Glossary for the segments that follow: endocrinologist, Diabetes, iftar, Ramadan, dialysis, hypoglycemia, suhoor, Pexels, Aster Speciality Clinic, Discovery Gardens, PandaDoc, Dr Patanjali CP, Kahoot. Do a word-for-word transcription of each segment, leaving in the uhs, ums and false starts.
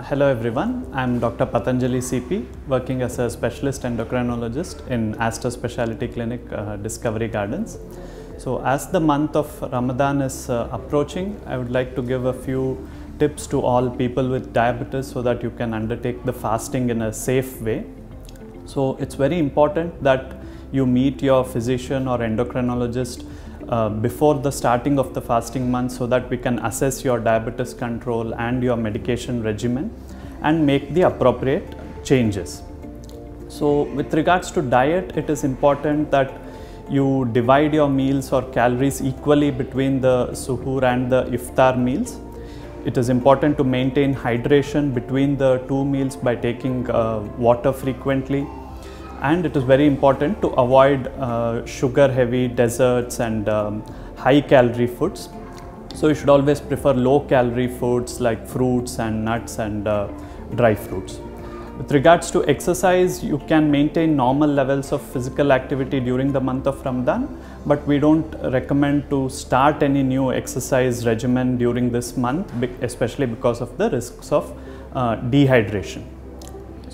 Uh, hello everyone, I am Doctor Patanjali C P, working as a specialist endocrinologist in Aster Speciality Clinic, uh, Discovery Gardens. So as the month of Ramadan is uh, approaching, I would like to give a few tips to all people with diabetes so that you can undertake the fasting in a safe way. So it's very important that you meet your physician or endocrinologist Uh, before the starting of the fasting month so that we can assess your diabetes control and your medication regimen and make the appropriate changes. So with regards to diet, it is important that you divide your meals or calories equally between the suhoor and the iftar meals. It is important to maintain hydration between the two meals by taking uh, water frequently. And it is very important to avoid uh, sugar heavy desserts and um, high calorie foods. So you should always prefer low calorie foods like fruits and nuts and uh, dry fruits. With regards to exercise, you can maintain normal levels of physical activity during the month of Ramadan, but we don't recommend to start any new exercise regimen during this month, especially because of the risks of uh, dehydration.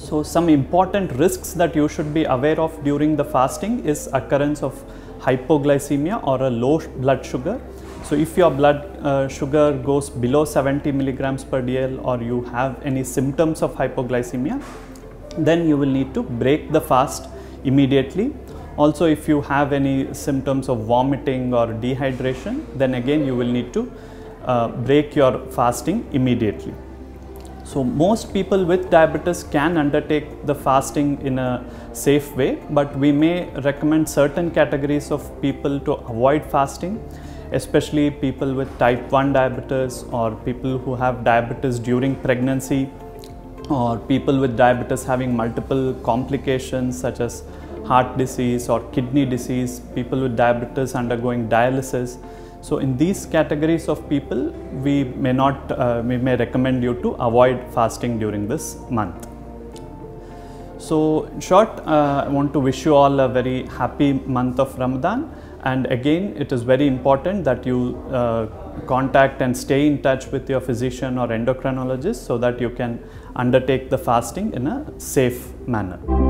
So some important risks that you should be aware of during the fasting is occurrence of hypoglycemia or a low blood sugar. So if your blood uh, sugar goes below seventy milligrams per D L or you have any symptoms of hypoglycemia, then you will need to break the fast immediately. Also, if you have any symptoms of vomiting or dehydration, then again you will need to uh, break your fasting immediately. So most people with diabetes can undertake the fasting in a safe way, but we may recommend certain categories of people to avoid fasting, especially people with type one diabetes or people who have diabetes during pregnancy or people with diabetes having multiple complications such as heart disease or kidney disease, people with diabetes undergoing dialysis. So in these categories of people, we may not, uh, we may recommend you to avoid fasting during this month. So in short, uh, I want to wish you all a very happy month of Ramadan. And again, it is very important that you uh, contact and stay in touch with your physician or endocrinologist so that you can undertake the fasting in a safe manner.